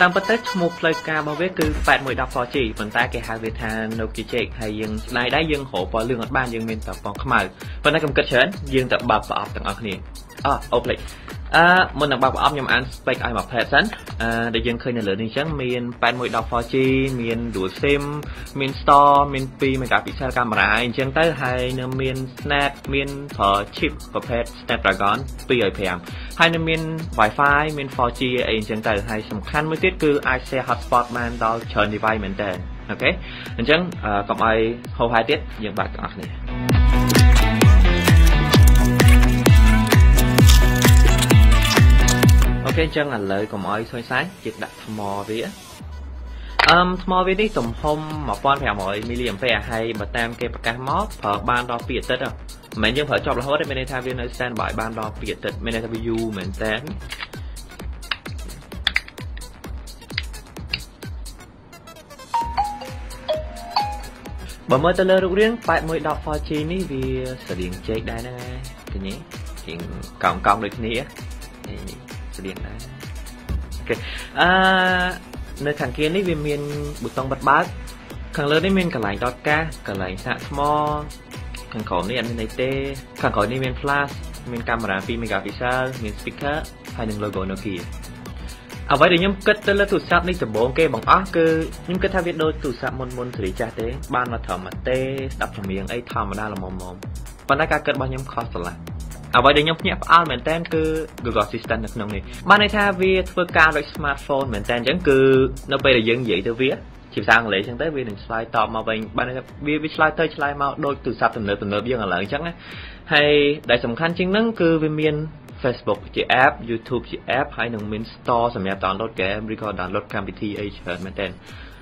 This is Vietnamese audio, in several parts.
Tạm bớt tết một lời ca bảo vệ cứ bạn mới đọc phò chỉ phần ta kể hai về thà nấu kỹ chế hay dừng lại đá dừng hổ bỏ lương ở ban dừng mình tập bóng khmer phần ta cầm cất chén dừng tập bập bập tặng ở khnì ok mình tập bập bập nhầm ăn spec ai mặc pet sẵn để dừng khơi này lửa đi chén miền bạn mới đọc phò chỉ miền đuổi xem miền store miền pi mình cả bị sai camera chén tới hai nửa miền snack miền thở chip và pet snapdragon pi ở phèm hai nửa miền wifi miền phò chỉ chén tới hai sầm khăn mới tiết cứ ai xe hotspot man đào chờ device mình tên ok anh chén cầm ai hầu hai tiết dừng bạn ở khnì cái chân là lợi của mọi xoay sáng việc đặt mò vía mò vía đi tụm hôm mà quan hệ mọi million về hay mà tam kê cá mót phở ban đo biệt tết mình nhưng phở chọc là hết đấy mình thay viên nơi stand by ban đo biệt tết mình thay view mình té bởi mới tới lời được riêng tại mới đọc phò chi ní vì sử điện chế đây này thì nhé chuyện cộng được nghĩa điện này. Ok. Nơi thằng kia này về miền bùi tông bát bát. Khẳng lớn đến miền cả lành đọt ca, cả lành sạc small. Khẳng khổ này anh này tê. Khẳng khổ này miền flash, miền camera phim megapixel, miền speaker, hay đừng logo Nokia. À vậy để nhóm kết tên là tụi sạp này tầm 4K bằng ác cơ. Nhóm kết theo viết đôi tụi sạp môn thủy cha tế. Ban mà thở mà tê, đập trong miệng ấy thầm mà đa là mồm. Và đã ca kết bao nhóm khó sở là à vậy để nhóm nhé ao mình tên cứ Google Assistant được nông này ban này tha vi thưa cao rồi smartphone mình tên chẳng cứ nó bây giờ dân vậy tới viết chiều sang lễ chẳng tới vì đừng slide to mà mình ban này vi slide tới slide màu đôi từ sập từng nửa dân là chắc đấy hay đại sầm khăn chính năng cứ về miền Facebook chỉ app YouTube chỉ app hay đừng miền store sầm nhạc download cái record download cam bt h mình tên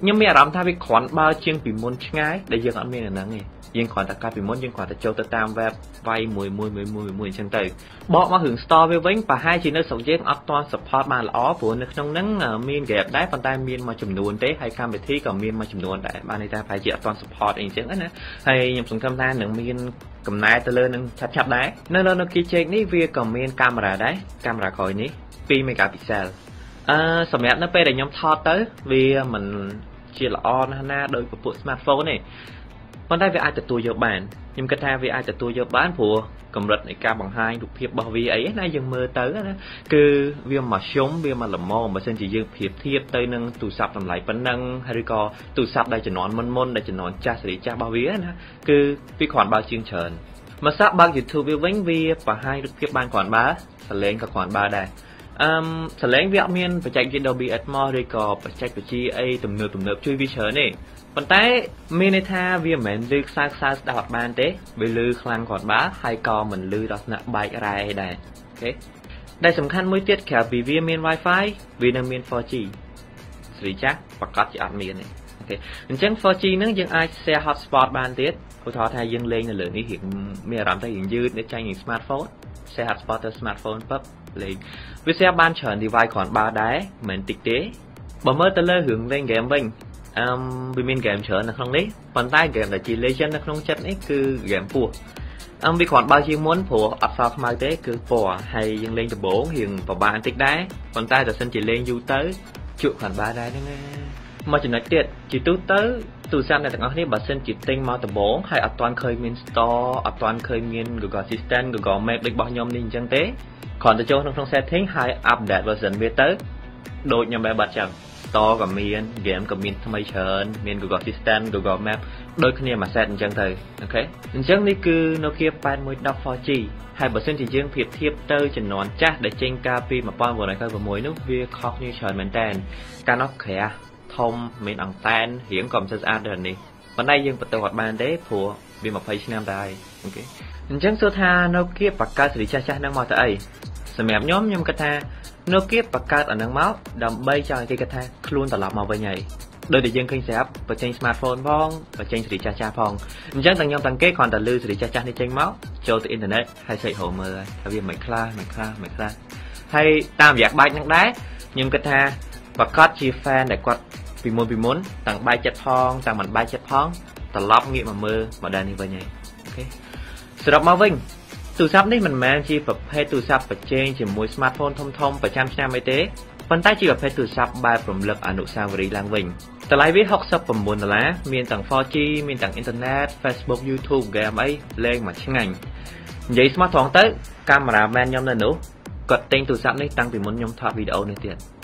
nhưng mà làm tha vi khoản bao chiên bị môn ngay để dân ăn miên là nắng này dân khoản thật cá bị môn dân khoản thật châu tới tam web vay mùi chân từ bỏ mà hưởng store với vĩnh và hai chỉ nơi sống dân up toàn support mà là ó của nước trong nắng miên đẹp đấy còn tai miên mà chùm nuôn té hay cam bị thi còn miên mà chùm nuôn đấy ban này ta phải chỉ up toàn support anh chẳng nữa hay nhập xuống cam ta nắng miên cầm nai tới lên chặt đấy nó kia trên ní việc cầm miên camera đấy camera khỏi ní pi megapixel sầm nhạt nó pe để nhóm thọ tới vì mình chia là on hana đôi của bộ smartphone này còn đây về ai từ tuổi giờ bạn nhưng cái thay vì ai từ tuổi giờ bán phù cầm rệt này ca bằng hai đục hiệp bảo vì ấy nay dừng mơ tới đó cứ việc mà sống việc mà làm mòn mà xin chỉ dừng hiệp thiệp tới nâng tụ sập làm lại vấn nâng hay co tụ sập đây chỉ nói môn đây chỉ nói cha sẽ cha bảo vía nữa cứ vi khoản bao chương trình mà sắp bao nhiêu thu vi vĩnh vi và hai đục hiệp ban khoản ba sẽ lên cả khoản ba đây sẽ lên việc miền phải chạy trên đầu bị ếch mò rồi co phải chạy phải chi ấy tụm nợ chui vi chớ này còn tại miền này tha vì mình lư xa đã hoạt ban thế bị lư khang còn bá hay co mình lư đó là bài rai này thế đây sầm khăn mới tiết kẹo vì miền wifi vì nằm miền 4G xử chắc và cắt chỉ ăn miền này ok mình chẳng 4G nữa nhưng ai share hotspot ban tiết cô thọ thay dân lên là lượng đi hiện miền làm thay hiện dư để chạy những smartphone share hotspot tới smartphone pub lên với share ban chọn device còn ba đáy mình tích tế bỏ mơ tới lơ hưởng lên game mình vì mình game chở là không lấy còn tay game là chỉ lấy chân là không chất ấy cứ game phù vì khoản bao nhiêu muốn phù ấp sao mai tế cứ phò hay dừng lên từ 4 hiện vào 3 tích đá còn tay là xin chỉ lên du tới chịu khoản 3 đá nữa mà chỉ nói tiệt chỉ tú tới từ sang này thằng anh ấy bảo xin chỉ tinh mau từ 4 hay ấp toàn khơi miền store ấp toàn khơi miền Google Assistant Google Maps để bao nhiêu mình chân tế còn từ chỗ trong xe thấy hai update version mới tới đội nhà bè bật chẳng to và miền game của miền tham chen miền Google Assistant Google Maps đôi khi mà set chẳng thầy ok chẳng này cứ Nokia pan mới đọc 4G hay bật xin thì riêng việc thiệp tới chỉ nón chắc để trên KP mà pan vừa này coi vừa muối nước vía khóc như trời mình đèn ca nó khỏe thông mình ăn tan hiếm còn chơi ăn được này mà nay nhưng bắt đầu hoạt bàn đấy phù vì mà phải sinh năm đại ok chẳng số tha nó kia bạc ca xử lý cha cha đang mò tại sầm mẹp nhóm nhom kata nó kia bạc ca ở đang máu đầm bay cho cái kata luôn tỏ lòng màu về nhảy đời để dân kinh sẽ và trên smartphone phong và trên xử lý cha cha phong chẳng thằng nhom thằng kế còn tận lưu xử lý cha cha đi trên máu cho từ internet hay sợi hồ mờ tại vì mày kla hay tam giác bay nắng đá nhưng kata và cắt chia fan để quạt vì muốn tặng bay chặt phong tặng mình bay chặt phong tận lóc nghĩa mà mơ mà đàn như vậy nhảy ok sự đọc mau vinh tủ sắp đấy mình mang chi phập hay tủ sắp và trên chỉ mối smartphone thông và chăm chăm y tế phần tay chỉ phập hay tủ sắp bài phẩm lực ở nội sao và đi lang vinh từ lái viết học sắp phẩm buồn lá miền tầng 4G miền tầng internet Facebook YouTube game ấy lên mà chính ngành giấy smartphone tới camera man nhóm lên nữa cật tên tủ sắp đấy tăng vì muốn nhóm thoát video này tiền